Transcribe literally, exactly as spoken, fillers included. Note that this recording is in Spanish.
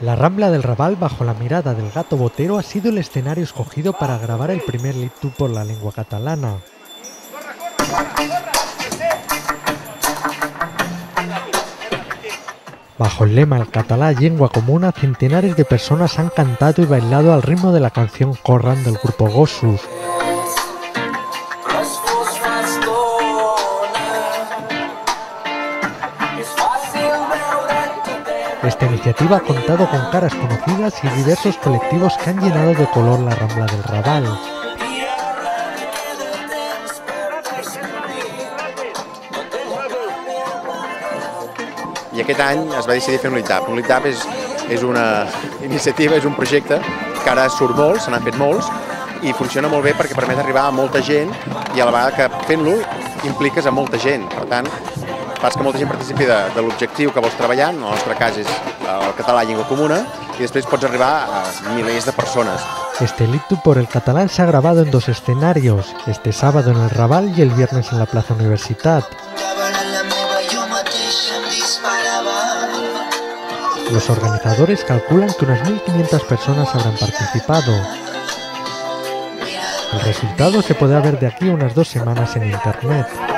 La Rambla del Raval bajo la mirada del Gato Botero ha sido el escenario escogido para grabar el primer libro por la lengua catalana. Bajo el lema "El catalá, lengua comuna", centenares de personas han cantado y bailado al ritmo de la canción Corren del grupo Gossos. Esta iniciativa ha contado con caras conocidas y diversos colectivos que han llenado de color la Rambla del Raval. I aquest any es va decidir fer un litap. Un litap és, és una iniciativa, és un projecte que ara surt molt, se n'han fet molts, i funciona molt bé perquè permet arribar a molta gent i a la vegada que fent-lo impliques a molta gent. Per tant, fas que molta gent participi de, de l'objectiu que vols treballar, en el nostre cas és el català llengua comuna, y después pots arribar a miles de personas. Este Litú por el catalán se ha grabado en dos escenarios, este sábado en el Raval y el viernes en la Plaza Universitat. Los organizadores calculan que unas mil quinientas personas habrán participado. El resultado se podrá ver de aquí a unas dos semanas en internet.